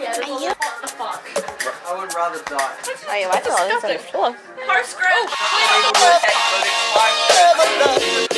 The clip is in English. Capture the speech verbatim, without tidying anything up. Yeah, there's also what the fuck. I would rather die. Oh, you like it all? It's on the floor. Horse grip.